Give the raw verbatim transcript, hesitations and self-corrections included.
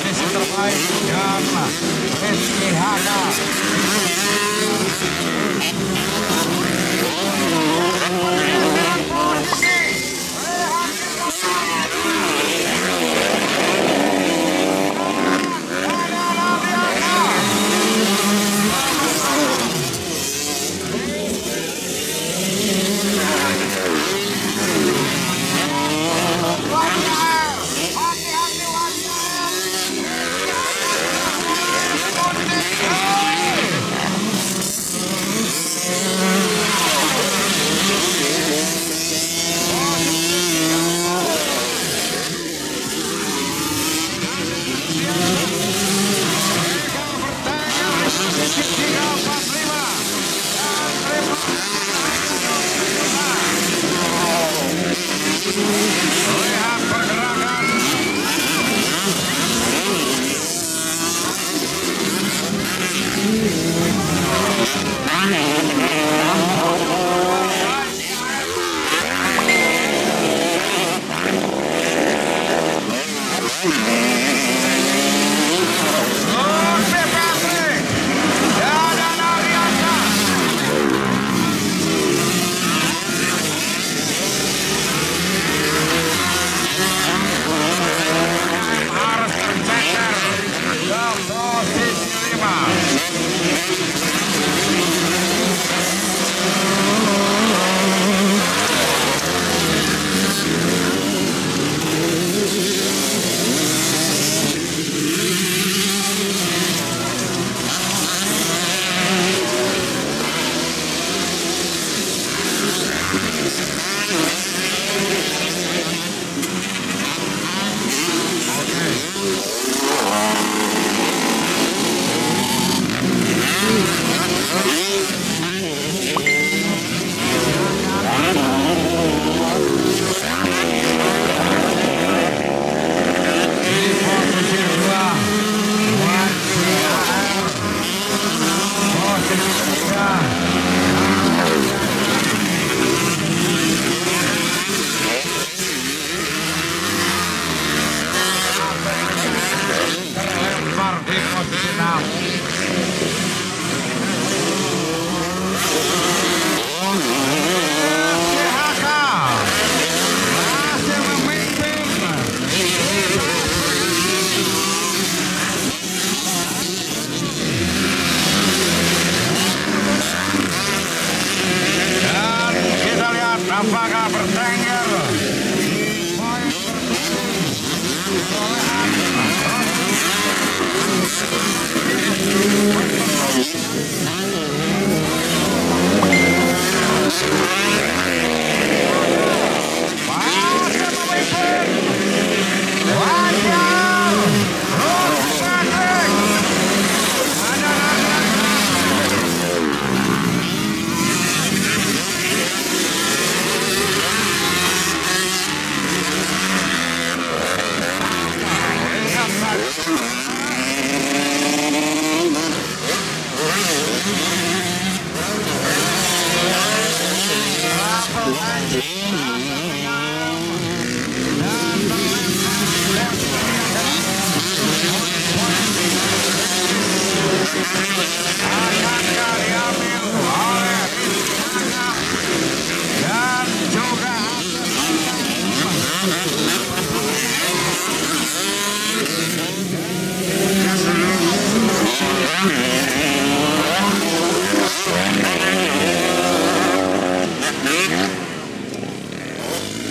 Posisi terbaik janganlah S K H K.